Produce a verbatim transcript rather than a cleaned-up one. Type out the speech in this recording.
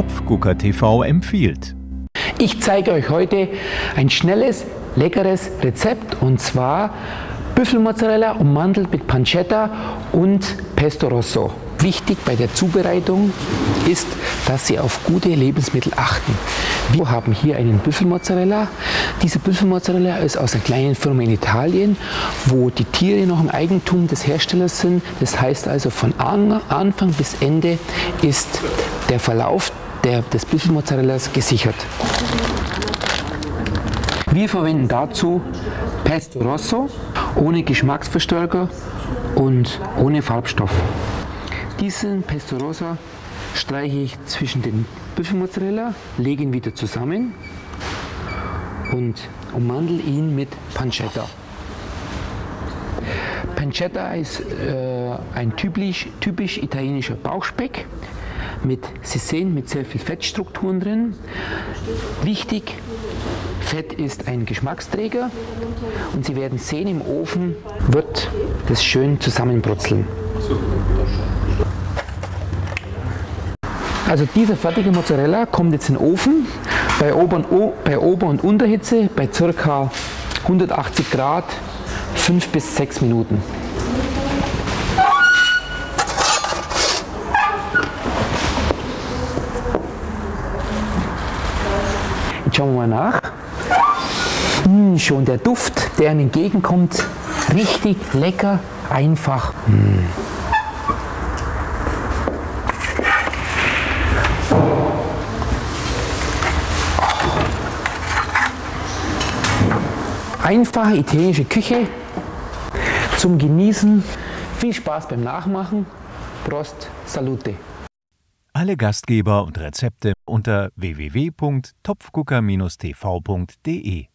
Topfgucker T V empfiehlt. Ich zeige euch heute ein schnelles, leckeres Rezept, und zwar Büffelmozzarella ummantelt mit Pancetta und Pesto Rosso. Wichtig bei der Zubereitung ist, dass Sie auf gute Lebensmittel achten. Wir haben hier einen Büffelmozzarella. Diese Büffelmozzarella ist aus einer kleinen Firma in Italien, wo die Tiere noch im Eigentum des Herstellers sind. Das heißt also, von Anfang bis Ende ist der Verlauf der, des Büffelmozzarellas gesichert. Wir verwenden dazu Pesto Rosso ohne Geschmacksverstärker und ohne Farbstoff. Diesen Pesto Rosso streiche ich zwischen den Büffelmozzarella, lege ihn wieder zusammen und ummandle ihn mit Pancetta. Pancetta ist äh, ein typisch, typisch italienischer Bauchspeck. Mit, Sie sehen, mit sehr viel Fettstrukturen drin. Wichtig, Fett ist ein Geschmacksträger, und Sie werden sehen, im Ofen wird das schön zusammenbrutzeln. Also dieser fertige Mozzarella kommt jetzt in den Ofen bei Ober- und Unterhitze bei ca. hundertachtzig Grad fünf bis sechs Minuten. Jetzt schauen wir mal nach. Hm, schon der Duft, der einem entgegenkommt, richtig lecker, einfach. Hm. Einfache italienische Küche zum Genießen. Viel Spaß beim Nachmachen. Prost, salute. Alle Gastgeber und Rezepte unter w w w punkt topfgucker Bindestrich t v punkt de.